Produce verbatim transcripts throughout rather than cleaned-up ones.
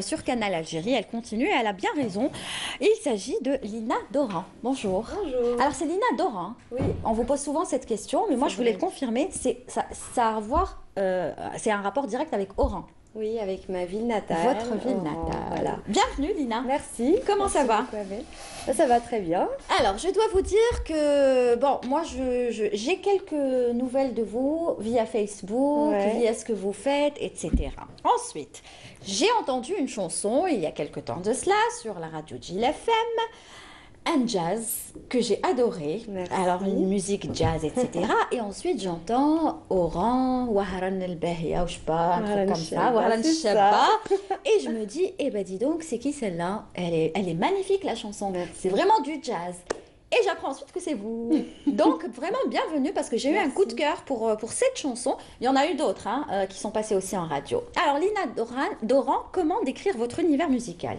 Sur Canal Algérie, elle continue et elle a bien raison. Il s'agit de Lina Doran. Bonjour. Bonjour. Alors c'est Lina Doran. Oui. On vous pose souvent cette question, mais moi je voulais le confirmer. C'est ça, ça a à voir, euh, c'est un rapport direct avec Oran. Oui, avec ma ville natale. Votre ville natale. Oh, voilà. Bienvenue Lina. Merci. Comment Merci ça va beaucoup, Ça va très bien. Alors, je dois vous dire que, bon, moi, je, je, j'ai quelques nouvelles de vous via Facebook, ouais. via ce que vous faites, et cetera. Ensuite, j'ai entendu une chanson, il y a quelque temps de cela, sur la radio G F M. Un jazz que j'ai adoré, Merci. alors une musique jazz, et cetera. Et ensuite j'entends Oran, Waharan El Behia, ou je sais pas, un truc comme ça, Waharan Shabba. Et je me dis, eh ben dis donc, c'est qui celle-là? Elle est, elle est magnifique la chanson, c'est vraiment du jazz. Et j'apprends ensuite que c'est vous. Donc vraiment bienvenue parce que j'ai eu un coup de cœur pour, pour cette chanson. Il y en a eu d'autres hein, euh, qui sont passées aussi en radio. Alors Lina Doran, Doran comment décrire votre univers musical?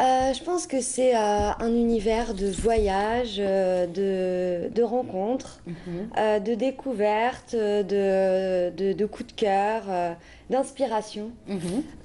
Euh, je pense que c'est euh, un univers de voyage, euh, de, de rencontres, mm-hmm. euh, de découvertes, de, de, de coups de cœur, euh, d'inspiration, mm-hmm.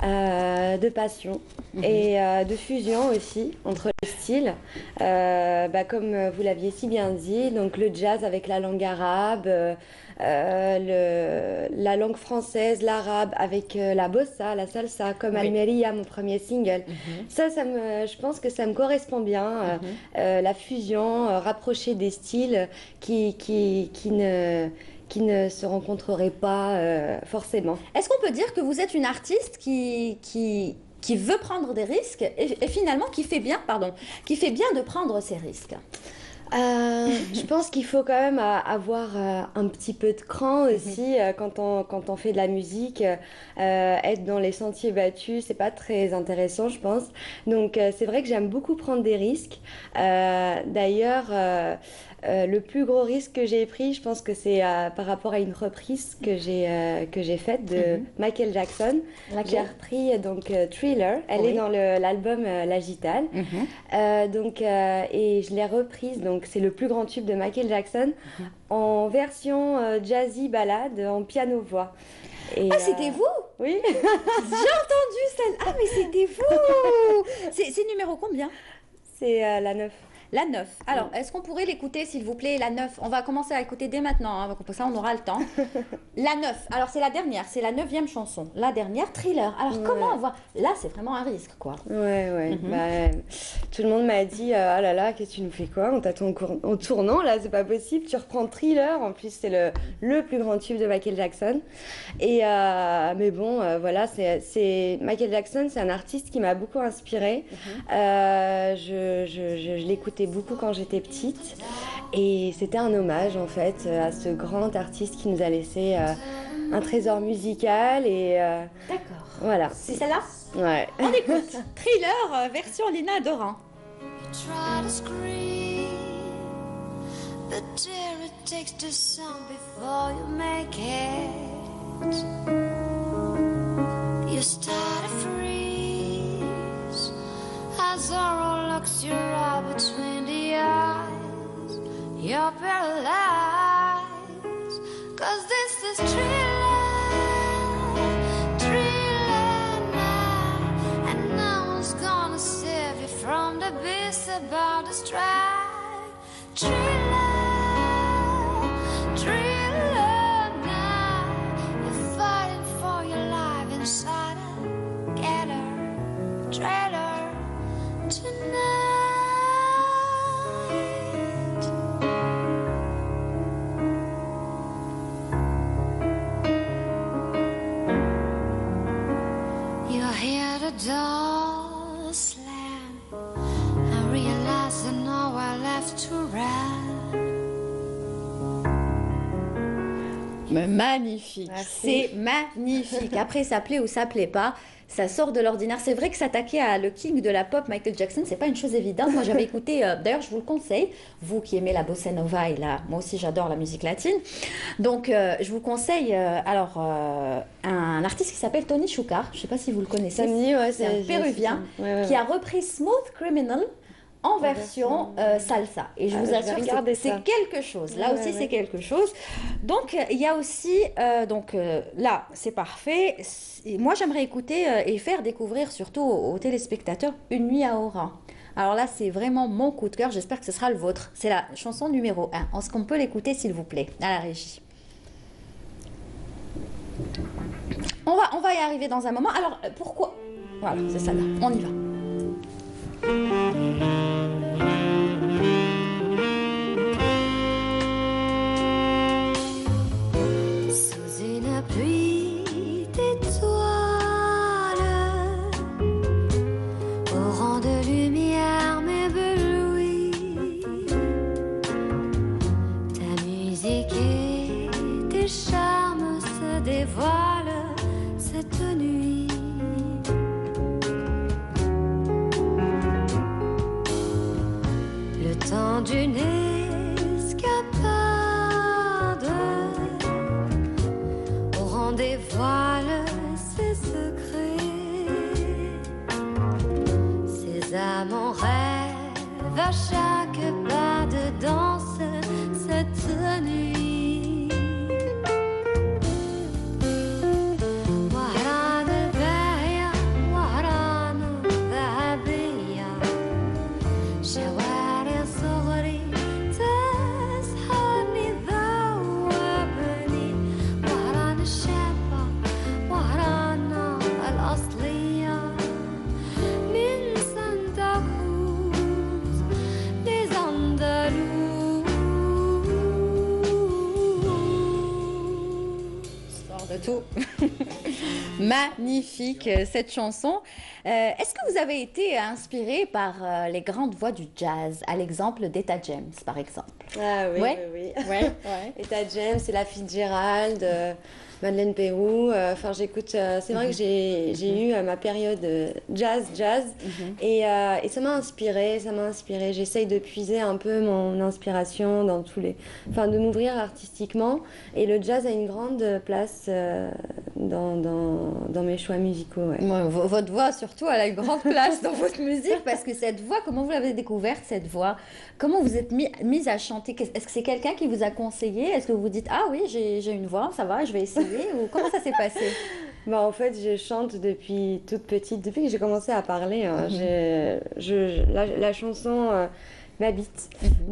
euh, de passion mm-hmm. et euh, de fusion aussi entre les styles. Euh, bah, comme vous l'aviez si bien dit, donc le jazz avec la langue arabe, euh, euh, le, la langue française, l'arabe avec euh, la bossa, la salsa, comme oui. Almeria, mon premier single. Mm-hmm. Ça, ça me Euh, je pense que ça me correspond bien, euh, mmh. euh, la fusion, euh, rapprocher des styles qui, qui, qui, ne, qui ne se rencontreraient pas euh, forcément. Est-ce qu'on peut dire que vous êtes une artiste qui, qui, qui veut prendre des risques et, et finalement qui fait bien, pardon, qui fait bien de prendre ces risques ? Euh, je pense qu'il faut quand même avoir un petit peu de cran aussi quand on, quand on fait de la musique. Euh, être dans les sentiers battus, c'est pas très intéressant, je pense. Donc, c'est vrai que j'aime beaucoup prendre des risques. Euh, d'ailleurs, euh, euh, le plus gros risque que j'ai pris, je pense que c'est euh, par rapport à une reprise que j'ai euh, que j'ai faite de mm-hmm. Michael Jackson. J'ai repris donc euh, Thriller. Elle oui. est dans le, l'album euh, L'Agital. Mm-hmm. euh, donc, euh, et je l'ai reprise donc. C'est le plus grand tube de Michael Jackson mmh. en version euh, jazzy ballade en piano voix. Et, ah, euh... c'était vous? Oui. J'ai entendu ça. Ah, mais c'était vous. C'est, c'est numéro combien? C'est euh, la neuf. La neuf. Alors, oui. Est-ce qu'on pourrait l'écouter, s'il vous plaît, la neuf? On va commencer à l'écouter dès maintenant, hein, comme ça on aura le temps. La neuf. Alors, c'est la dernière, c'est la neuvième chanson. La dernière, Thriller. Alors, ouais. comment avoir... Là, c'est vraiment un risque, quoi. Ouais, ouais. Mm-hmm. bah, tout le monde m'a dit, ah euh, oh là là, qu'est-ce que tu nous fais, quoi? On t'attend en tournant, là, c'est pas possible. Tu reprends Thriller, en plus, c'est le, le plus grand tube de Michael Jackson. Et, euh, mais bon, euh, voilà, c'est, c'est... Michael Jackson, c'est un artiste qui m'a beaucoup inspirée. Mm-hmm. euh, je je, je, je l'écoutais beaucoup quand j'étais petite et c'était un hommage en fait à ce grand artiste qui nous a laissé euh, un trésor musical et euh, d'accord voilà c'est celle-là ouais on écoute Thriller version Lina Doran. Sorrow locks you right between the eyes. You're paralyzed. Cause this is Thriller, Thriller now. And no one's gonna save you from the beast about to strike. Thriller, Thriller now. You're fighting for your life inside a getter, trailer. Tonight you hear the door slam and realize there's nowhere left to run. Magnifique, Merci. c'est magnifique. Après, ça plaît ou ça plaît pas, ça sort de l'ordinaire. C'est vrai que s'attaquer à le king de la pop, Michael Jackson, c'est pas une chose évidente. Moi, j'avais écouté, euh, d'ailleurs, je vous le conseille, vous qui aimez la bossa nova et la, moi aussi, j'adore la musique latine. Donc, euh, je vous conseille, euh, alors, euh, un artiste qui s'appelle Tony Choukar. Je sais pas si vous le connaissez. Samedi, ouais, c'est, c'est un Péruvien ouais, ouais, ouais. qui a repris Smooth Criminal en version euh, salsa. Et je ah, vous je assure, c'est quelque chose. Là ouais, aussi, ouais. c'est quelque chose. Donc, il y a aussi... Euh, donc euh, là, c'est parfait. Moi, j'aimerais écouter euh, et faire découvrir, surtout aux, aux téléspectateurs, « Une nuit à Oran ». Alors là, c'est vraiment mon coup de cœur. J'espère que ce sera le vôtre. C'est la chanson numéro un. Est-ce qu'on peut l'écouter, s'il vous plaît, à la régie? On va, on va y arriver dans un moment. Alors, pourquoi? Voilà, c'est ça là. On y va. Sous une pluie d'étoiles, au rang de lumière m'éblouit. Ta musique et tes charmes se dévoilent cette nuit. Le temps d'une escapade, au rang des voiles, ses secrets, ses âmes en rêve à chaque pas de danse cette nuit. Tout. Magnifique cette chanson. Euh, Est-ce que vous avez été inspiré par euh, les grandes voix du jazz, à l'exemple d'Etta James, par exemple? Ah oui, ouais? oui, oui. Ouais. Ouais. Etta James, c'est la fille de Gérald, euh, Madeleine Pérou. Enfin, euh, j'écoute. Euh, c'est vrai mm -hmm. que j'ai mm -hmm. eu euh, ma période euh, jazz, jazz, mm -hmm. et, euh, et ça m'a inspiré. Ça m'a inspiré. J'essaye de puiser un peu mon inspiration dans tous les, enfin, de m'ouvrir artistiquement. Et le jazz a une grande place euh, dans, dans, dans mes choix musicaux. Ouais. Ouais, votre voix, surtout, elle a une grande place dans votre musique, parce que cette voix, comment vous l'avez découverte, cette voix? Comment vous êtes mis, mise à chanter? Est-ce que c'est quelqu'un qui vous a conseillé? Est-ce que vous vous dites, ah oui, j'ai une voix, ça va, je vais essayer? Ou comment ça s'est passé? Bah, en fait, je chante depuis toute petite, depuis que j'ai commencé à parler. Hein, je, je, la, la chanson... Euh, m'habite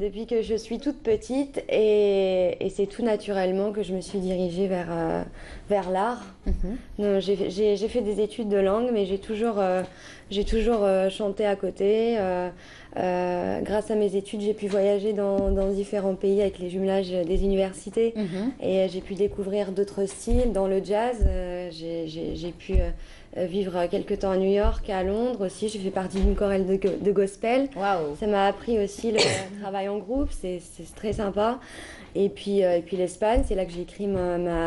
depuis que je suis toute petite, et, et c'est tout naturellement que je me suis dirigée vers, euh, vers l'art. Mm-hmm. J'ai fait des études de langue, mais j'ai toujours, euh, j'ai toujours euh, chanté à côté. Euh, euh, grâce à mes études, j'ai pu voyager dans, dans différents pays avec les jumelages des universités, mm-hmm. et j'ai pu découvrir d'autres styles. Dans le jazz, euh, j'ai pu... Euh, vivre quelques temps à New York, à Londres aussi. J'ai fait partie d'une chorale de, de gospel. Wow. Ça m'a appris aussi le travail en groupe, c'est très sympa. Et puis, euh, et puis l'Espagne, c'est là que j'ai écrit ma, ma,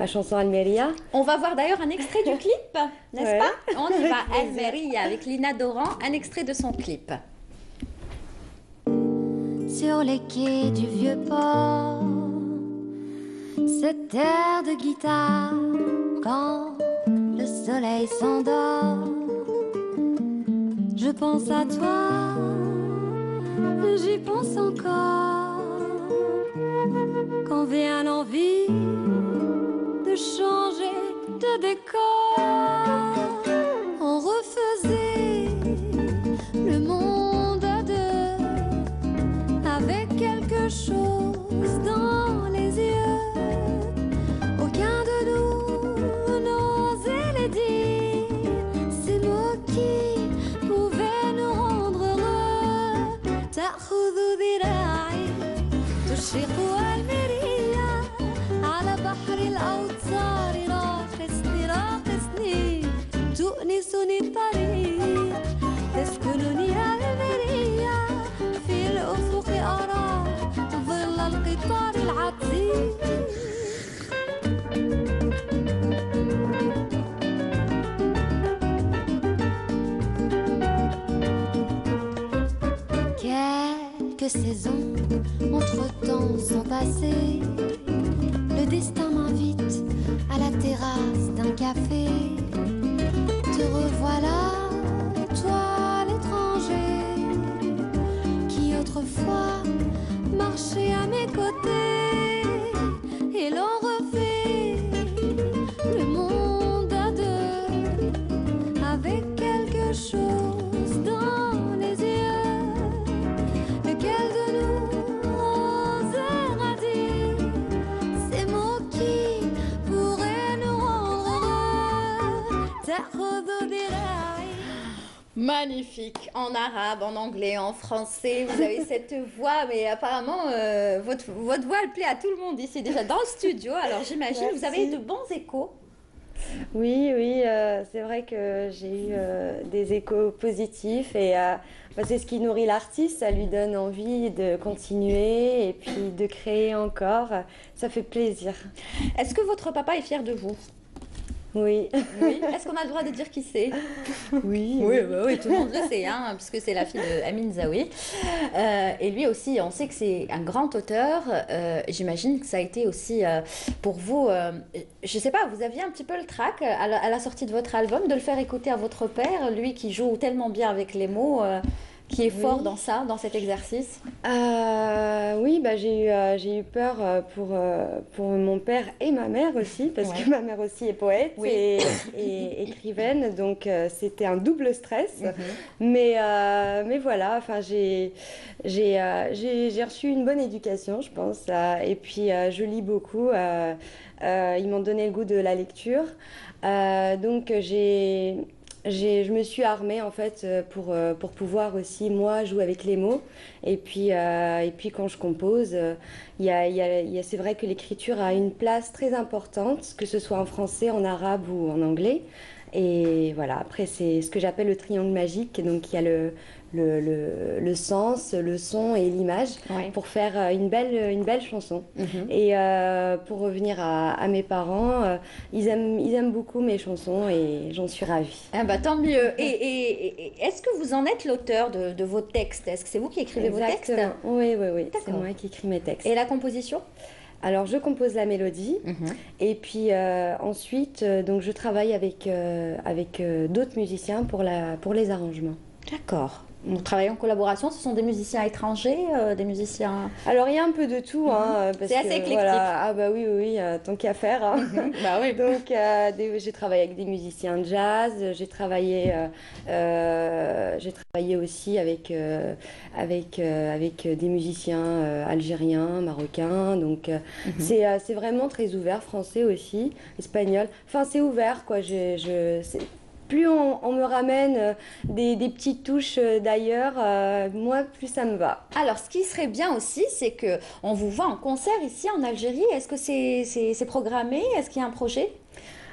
ma chanson Almeria. On va voir d'ailleurs un extrait du clip, n'est-ce ouais. pas? On y va, Almeria, avec Lina Doran, un extrait de son clip. Sur les quais du vieux port, cette air de guitare, quand le soleil s'endort, je pense à toi, j'y pense encore. Quand vient l'envie de changer de décor, on refaisait le monde à deux, avec quelque chose dans les yeux. Aucun de nous quelques saisons entre-temps sont passées. Le destin m'invite à la terrasse d'un café. Te revoilà, toi l'étranger, chose dans les yeux. Lequel de nous osera-t-il ces mots qui pourraient nous rendre heureux? Magnifique, en arabe, en anglais, en français, vous avez cette voix, mais apparemment euh, votre, votre voix elle plaît à tout le monde ici déjà dans le studio, alors j'imagine vous avez de bons échos. Oui, oui, euh, c'est vrai que j'ai eu euh, des échos positifs et euh, c'est ce qui nourrit l'artiste, ça lui donne envie de continuer et puis de créer encore, ça fait plaisir. Est-ce que votre papa est fier de vous? Oui. Oui. Est-ce qu'on a le droit de dire qui c'est? Oui. Oui, bah oui, tout le monde le sait, hein, puisque c'est la fille de Amin Zaoui. Euh, et lui aussi, on sait que c'est un grand auteur. Euh, J'imagine que ça a été aussi euh, pour vous. Euh, je sais pas, vous aviez un petit peu le trac à la, à la sortie de votre album, de le faire écouter à votre père, lui qui joue tellement bien avec les mots. Euh, Qui est fort oui. dans ça, dans cet exercice? euh, Oui, bah, j'ai eu, euh, j'ai eu peur pour, euh, pour mon père et ma mère aussi, parce ouais. que ma mère aussi est poète oui. et, et écrivaine, donc euh, c'était un double stress. Mm-hmm. mais, euh, mais voilà, j'ai euh, j'ai reçu une bonne éducation, je pense, euh, et puis euh, je lis beaucoup. Euh, euh, ils m'ont donné le goût de la lecture, euh, donc j'ai... Je me suis armée en fait pour, pour pouvoir aussi moi jouer avec les mots et puis, euh, et puis quand je compose, euh, y a, y a, y a, c'est vrai que l'écriture a une place très importante, que ce soit en français, en arabe ou en anglais. Et voilà, après c'est ce que j'appelle le triangle magique, donc il y a le, le, le, le sens, le son et l'image ouais. pour faire une belle, une belle chanson. Mm-hmm. Et euh, pour revenir à, à mes parents, euh, ils, aiment, ils aiment beaucoup mes chansons et j'en suis ravie. Ah bah tant mieux. Et, et, et, et est-ce que vous en êtes l'auteur de, de vos textes? Est-ce que c'est vous qui écrivez Exactement. Vos textes? Oui, oui, oui, c'est moi qui écris mes textes. Et la composition? Alors, je compose la mélodie mmh. et puis euh, ensuite, euh, donc, je travaille avec, euh, avec euh, d'autres musiciens pour, la, pour les arrangements. D'accord. On travaille en collaboration, ce sont des musiciens étrangers, euh, des musiciens... Alors, il y a un peu de tout. Hein, mmh. C'est assez que, éclectique. Voilà, ah bah oui, oui, oui euh, tant qu'à faire. Hein. Mmh. Bah oui. Donc, euh, j'ai travaillé avec des musiciens de jazz, j'ai travaillé, euh, euh, j'ai travaillé aussi avec, euh, avec, euh, avec des musiciens euh, algériens, marocains. Donc, euh, mmh. c'est euh, c'est vraiment très ouvert, français aussi, espagnol. Enfin, c'est ouvert, quoi. Je, je, Plus on, on me ramène des, des petites touches d'ailleurs, euh, moi, plus ça me va. Alors, ce qui serait bien aussi, c'est qu'on vous voit en concert ici en Algérie. Est-ce que c'est c'est, c'est programmé? Est-ce qu'il y a un projet?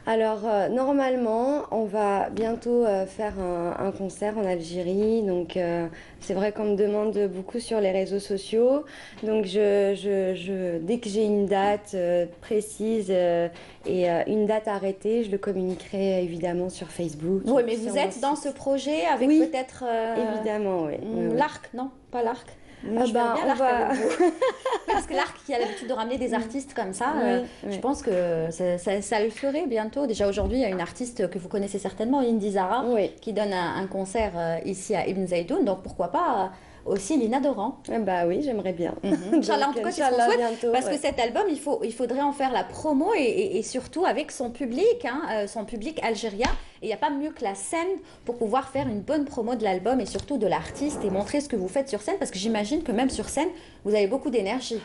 Alors, euh, normalement, on va bientôt euh, faire un, un concert en Algérie. Donc, euh, c'est vrai qu'on me demande beaucoup sur les réseaux sociaux. Donc, je, je, je, dès que j'ai une date euh, précise euh, et euh, une date arrêtée, je le communiquerai évidemment sur Facebook. Oui, mais vous êtes dans ce projet avec oui, peut-être... Euh, évidemment, oui. Euh, l'arc, non? Pas l'arc? Moi, ah je bah, bien l'arc va... avec vous. Parce que l'arc qui a l'habitude de ramener des artistes comme ça, oui, euh, oui. je pense que ça, ça, ça le ferait bientôt. Déjà aujourd'hui, il y a une artiste que vous connaissez certainement, Indy Zahra, oui. qui donne un, un concert euh, ici à Ibn Zaydoun. Donc pourquoi pas euh, aussi Lina Doran. Eh bah oui, j'aimerais bien. Mm-hmm. Inch'Allah, en tout cas, c'est ce qu'on souhaite, bientôt, parce ouais. que cet album, il, faut, il faudrait en faire la promo et, et, et surtout avec son public, hein, son public algérien. Et il n'y a pas mieux que la scène pour pouvoir faire une bonne promo de l'album et surtout de l'artiste et montrer ce que vous faites sur scène, parce que j'imagine que même sur scène, vous avez beaucoup d'énergie.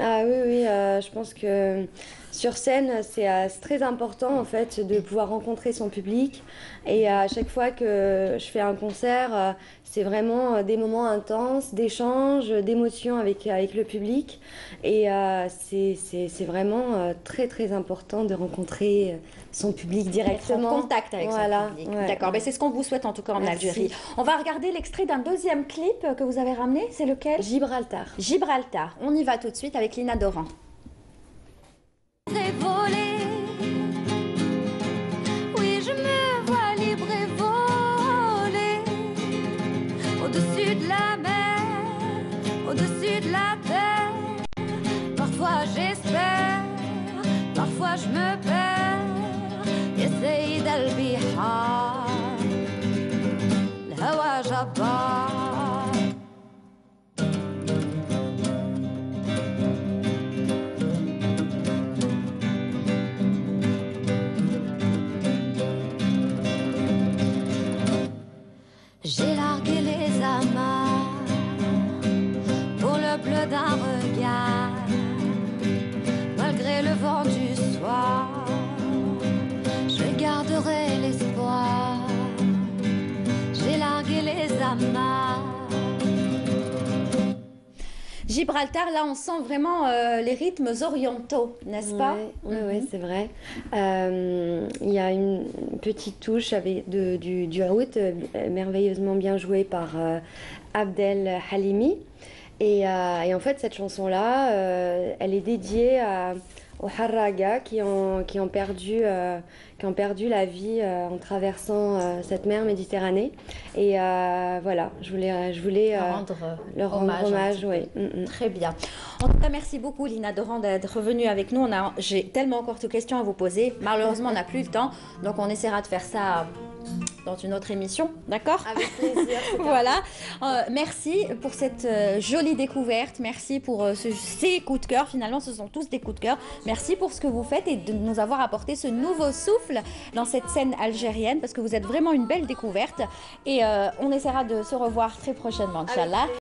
Ah oui, oui, euh, je pense que sur scène, c'est euh, très important en fait de pouvoir rencontrer son public. Et à euh, chaque fois que je fais un concert, euh, c'est vraiment euh, des moments intenses, d'échanges, d'émotions avec, avec le public. Et euh, c'est vraiment euh, très très important de rencontrer son public directement. Être en contact avec voilà. son public. Ouais. D'accord, mais c'est ce qu'on vous souhaite en tout cas en Merci. Algérie. On va regarder l'extrait d'un deuxième clip que vous avez ramené, c'est lequel? Gibraltar. Gibraltar, on y va tout de suite avec Lina Doran. Au-dessus de la mer, au-dessus de la terre, parfois j'espère, parfois je me perds. Ya Sayyid al-Bihar, l'Hawa Jabbar. J'ai largué les amarres pour le bleu d'un regard. Malgré le vent du soir, je garderai l'espoir. J'ai largué les amarres. Gibraltar, là, on sent vraiment euh, les rythmes orientaux, n'est-ce pas? Oui, mm-hmm. Oui, c'est vrai. Il euh, y a une petite touche avec de, du, du oud, euh, merveilleusement bien jouée par euh, Abdel Halimi. Et, euh, et en fait, cette chanson-là, euh, elle est dédiée à, aux Harraga qui ont, qui ont, perdu, euh, qui ont perdu la vie euh, en traversant euh, cette mer Méditerranée. Et euh, voilà, je voulais, je voulais euh, rendre, leur rendre hommage. hommage oui. mm-hmm. Très bien. En tout cas, merci beaucoup Lina Doran d'être revenue avec nous. J'ai tellement encore de questions à vous poser. Malheureusement, on n'a plus le temps, donc on essaiera de faire ça dans une autre émission, d'accord? Avec plaisir. Voilà. Euh, merci pour cette euh, jolie découverte. Merci pour euh, ce, ces coups de cœur. Finalement, ce sont tous des coups de cœur. Merci pour ce que vous faites et de nous avoir apporté ce nouveau souffle dans cette scène algérienne, parce que vous êtes vraiment une belle découverte. Et euh, on essaiera de se revoir très prochainement, Inch'Allah.